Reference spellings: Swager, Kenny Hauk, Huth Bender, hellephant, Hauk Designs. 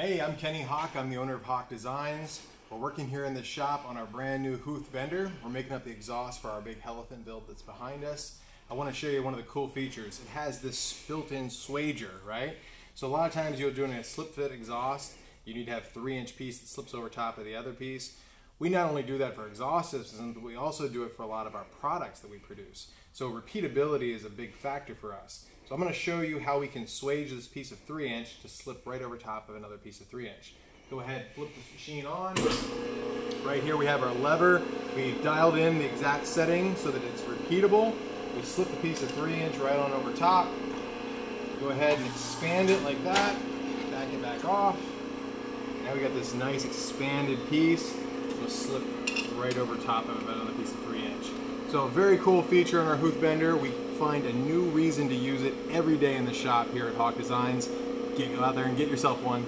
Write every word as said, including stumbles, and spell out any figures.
Hey, I'm Kenny Hauk. I'm the owner of Hauk Designs. We're working here in the shop on our brand new Huth Bender. We're making up the exhaust for our big hellephant build that's behind us. I want to show you one of the cool features. It has this built-in Swager, right? So a lot of times you're doing a slip fit exhaust, you need to have a three inch piece that slips over top of the other piece. We not only do that for exhaust systems, but we also do it for a lot of our products that we produce. So repeatability is a big factor for us. So I'm going to show you how we can swage this piece of three inch to slip right over top of another piece of three inch. Go ahead, flip this machine on. Right here we have our lever. We dialed in the exact setting so that it's repeatable. We slip the piece of three inch right on over top. Go ahead and expand it like that. Back it back off. Now we got this nice expanded piece. Will slip right over top of another piece of three inch. So a very cool feature on our Huth Bender. We find a new reason to use it every day in the shop here at Hauk Designs. Get out there and get yourself one.